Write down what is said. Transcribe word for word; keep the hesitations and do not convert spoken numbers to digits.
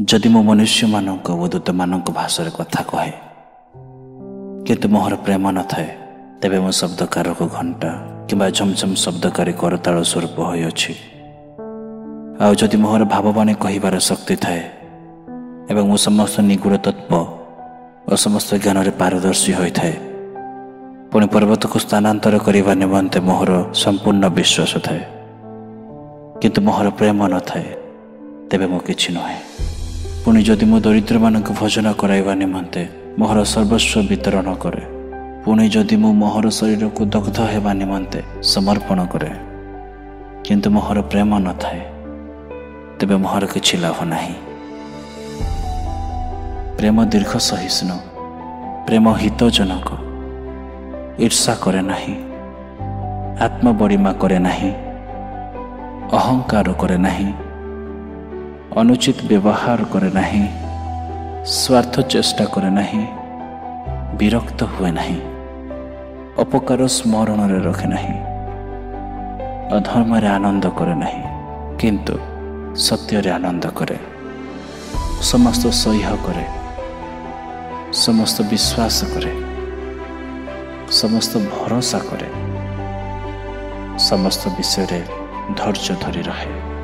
जदि मो मनुष्य मानक व दूत मानक भाषा कथा कहे किंतु मोहर प्रेम न थाए तेबे मो शब्दकार को घंटा किंबा झमझम शब्दकारी करताल स्वरूप होइअछि। आउ जदि मोहर भाववाणी कहिबार शक्ति थाए एवं मो समस्त निगूढ़ तत्व और समस्त ज्ञान पारदर्शी होइए पुणी पर्वत को स्थानांतर करने निमंते मोहर संपूर्ण विश्वास थाए किंतु मोहर प्रेम न थाए तेबे मो किछि नहे। पुणी जदि मो दरिद्र मानक भोजन कराइबा निमंते मोहर सर्वस्व वितरण करे पुणी जदि मो मोहर शरीर को दग्ध हेबा निमंते समर्पण करे किंतु मोहर प्रेम न थाए तेबे मोहर किछि लाभ नाही। प्रेम दीर्घ सहिष्णु प्रेम हितजनक ईर्षा करे नाही आत्मबड़िमा करे नाही अहंकार करे नाही अनुचित व्यवहार करे नाही स्वार्थ चेष्टा करे नाही विरक्त हुए नाही अपकार स्मरण रे रखे नाही अधर्म रे आनंद करे नाही किंतु सत्य रे आनंद करे समस्त सह्य करे समस्त विश्वास करे समस्त भरोसा करे समस्त विषय रे धैर्य धरी रहे।